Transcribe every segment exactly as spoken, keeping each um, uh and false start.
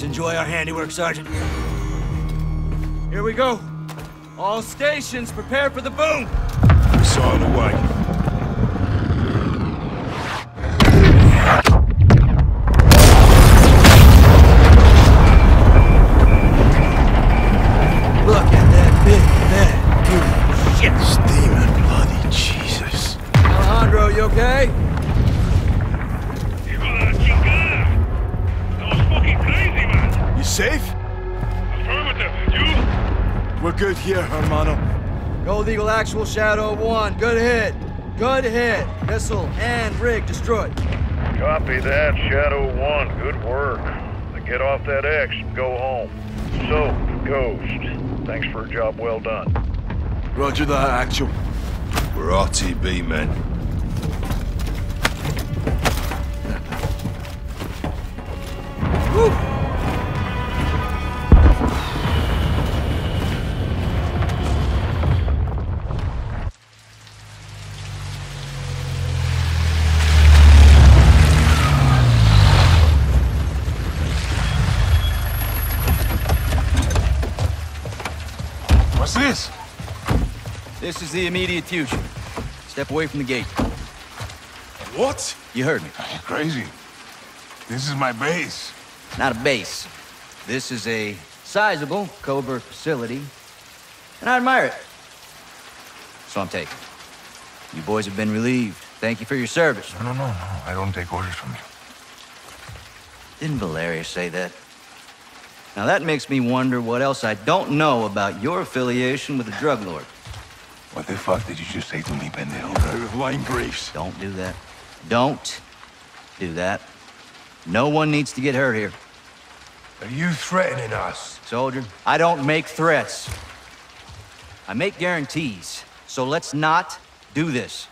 Let's enjoy our handiwork, Sergeant. Here we go. All stations, prepare for the boom! It's on the way. Good here, hermano. Gold Eagle Actual Shadow one. Good hit. Good hit. Missile and rig destroyed. Copy that, Shadow one. Good work. Now get off that X and go home. So, Ghost, thanks for a job well done. Roger that, Actual. We're R T B, men. Woo! This is the immediate future. Step away from the gate. What? You heard me. You're crazy. This is my base. Not a base. This is a sizable covert facility, and I admire it. So I'm taking. You boys have been relieved. Thank you for your service. No, no, no, no. I don't take orders from you. Didn't Valerius say that? Now that makes me wonder what else I don't know about your affiliation with the drug lord. What the fuck did you just say to me, pendejo? Flying Graves. Don't do that. Don't do that. No one needs to get hurt here. Are you threatening us? Soldier, I don't make threats. I make guarantees. So let's not do this.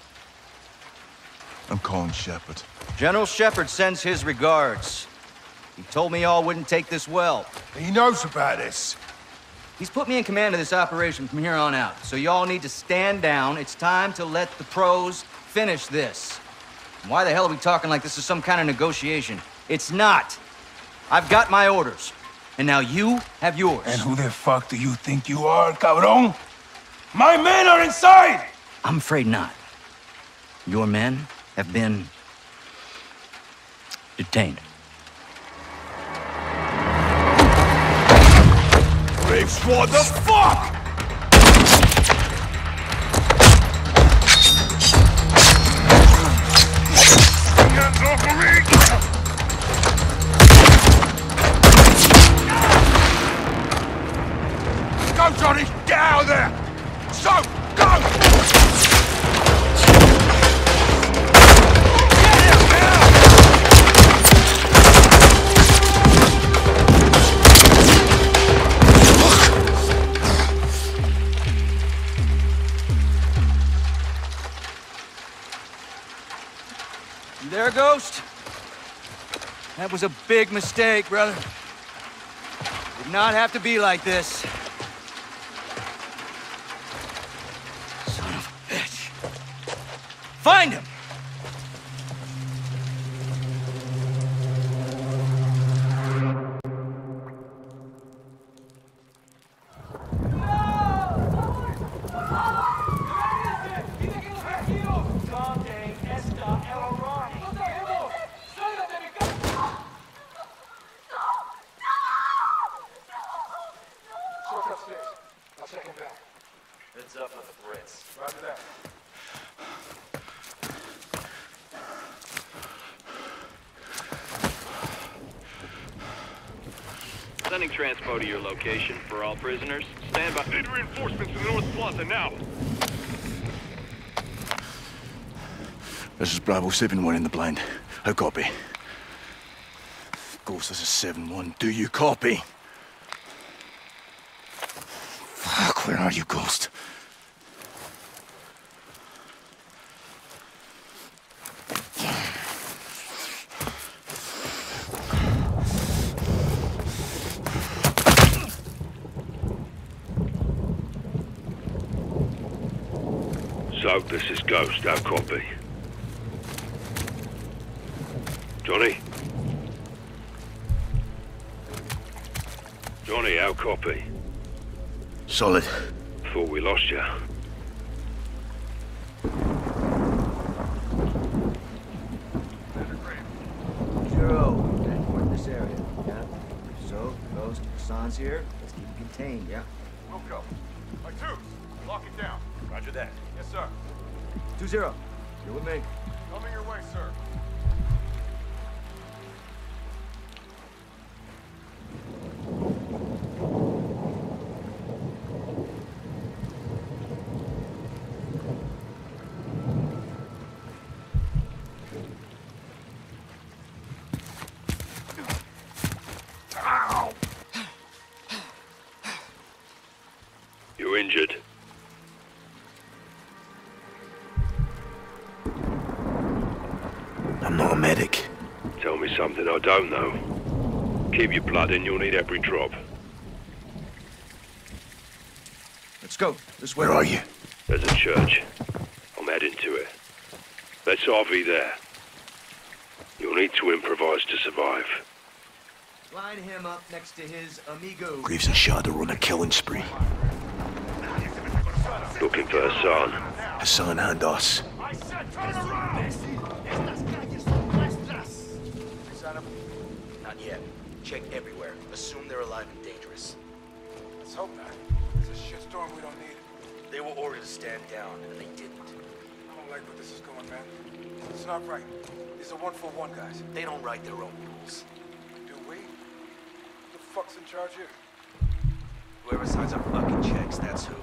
I'm calling Shepherd. General Shepherd sends his regards. He told me y'all wouldn't take this well. He knows about this. He's put me in command of this operation from here on out, so y'all need to stand down. It's time to let the pros finish this. And why the hell are we talking like this is some kind of negotiation? It's not. I've got my orders, and now you have yours. And who the fuck do you think you are, cabrón? My men are inside! I'm afraid not. Your men have been detained. What the fuck?! Go, Johnny! Get out of there! So, go! Get him now! There, Ghost. That was a big mistake, brother. Did not have to be like this. Son of a bitch. Find him! Sending transpo to your location for all prisoners. Stand by. Need reinforcements in the North Plaza now. This is Bravo seven one in the blind. How copy? Ghost, this is seven one. Do you copy? Fuck, where are you, Ghost? So, this is Ghost, I'll copy. Johnny? Johnny, how copy? Solid. Thought we lost you. Zero, we transport this area, yeah? So, Ghost, Hassan's here, let's keep it contained, yeah? We'll go. My twos, lock it down. Roger that. Yes, sir. Two zero, you're with me. Coming your way, sir. Injured. I'm not a medic. Tell me something I don't know. Keep your blood in, you'll need every drop. Let's go. This way. Where are you? There's a church. I'm heading to it. Let's R V there. You'll need to improvise to survive. Line him up next to his amigo. Graves and Shadow on a killing spree. Looking for Hassan. Hassan and us. I said turn around! Not yet. Check everywhere. Assume they're alive and dangerous. Let's hope not. It's a shitstorm, we don't need it. They were ordered to stand down, and they didn't. I don't like where this is going, man. It's not right. These are one-for-one guys. They don't write their own rules. Do we? Who the fuck's in charge here? Whoever signs our fucking checks, that's who.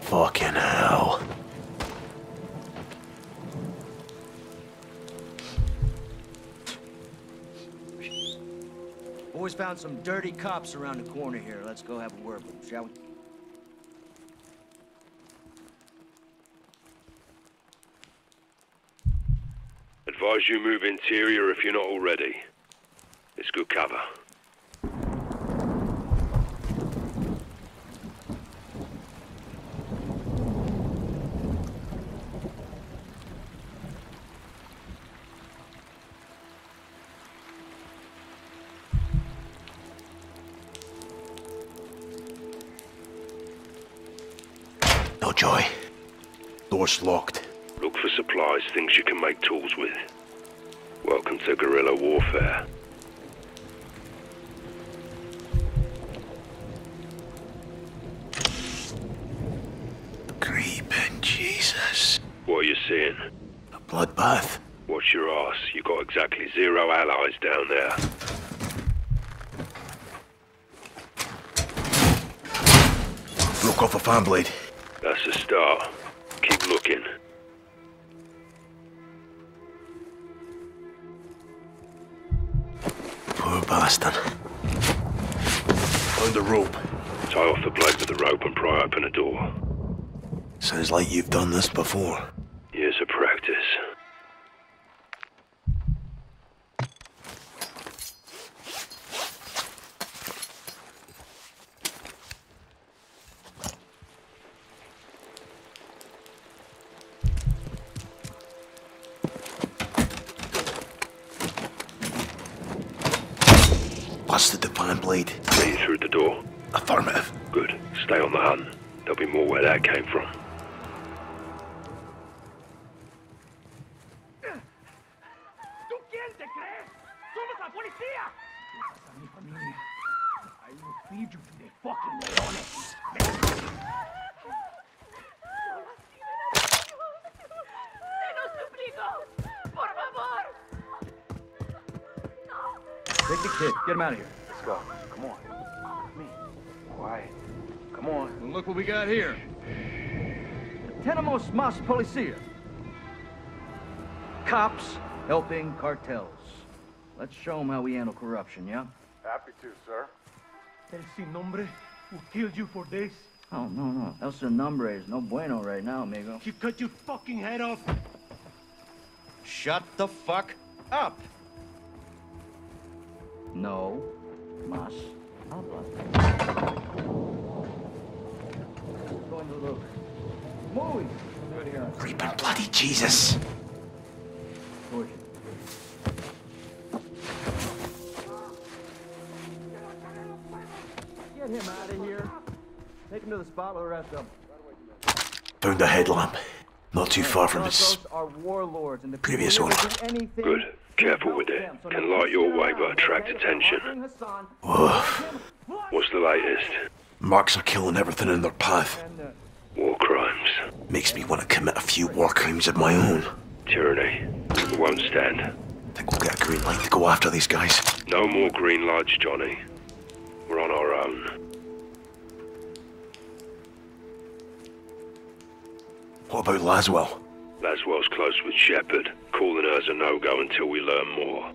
Fucking hell. Boys found some dirty cops around the corner here. Let's go have a word with them, shall we? Advise you move interior if you're not already. It's good cover. No joy. Door's locked. Look for supplies, things you can make tools with. Welcome to guerrilla warfare. Creeping Jesus. What are you seeing? A bloodbath. Watch your ass. You got exactly zero allies down there. Broke off a fan blade. That's a start. Keep looking. Poor bastard. Find the rope. Tie off the blade with the rope and pry open a door. Sounds like you've done this before. Years of practice. Busted the fan blade. Are you through the door? Affirmative. Good. Stay on the hunt. There'll be more where that came from. I will feed you to the fucking leones. Take the kid. Get him out of here. Let's go. Come on. Come in. Quiet. Come on. And look what we got here. Tenemos mas policia. Cops helping cartels. Let's show them how we handle corruption, yeah? Happy to, sir. El sin nombre, Who killed you for this? Oh, no, no. El Sin Nombre is no bueno right now, amigo. She cut your fucking head off! Shut the fuck up! No. Mas. I'm going to look. Move! Creeping bloody Jesus! Torture. Get him out of here. Take him to the spot where the rest of them. Found a headlamp. Not too far from his previous owner. Good. Careful with it. Can light your way but attract attention. Whoa. What's the latest? Marks are killing everything in their path. War crimes. Makes me want to commit a few war crimes of my own. Tyranny. It won't stand. I think we'll get a green light to go after these guys. No more green lights, Johnny. We're on our own. What about Laswell? Laswell's close with Shepherd. Calling her is a no-go until we learn more.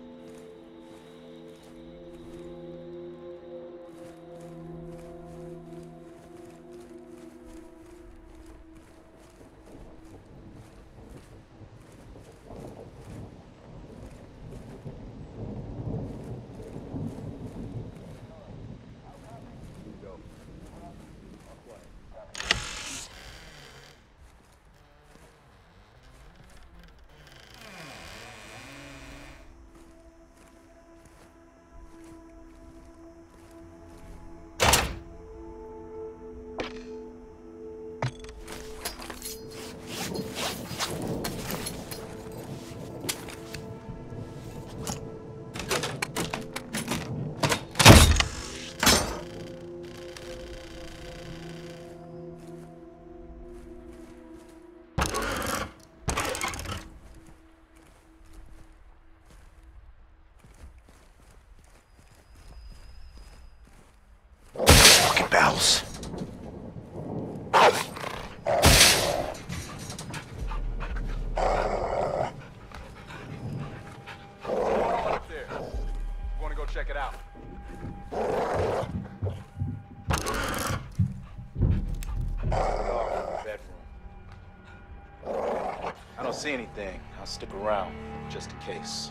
See anything, I'll stick around just in case.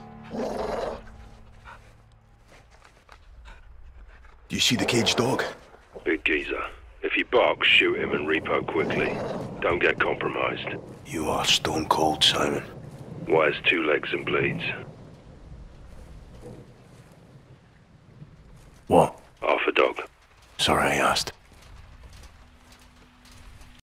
You see the caged dog? Big geezer. If he barks, shoot him and repo quickly. Don't get compromised. You are stone cold, Simon. Wires two legs and bleeds. What? Half a dog. Sorry I asked.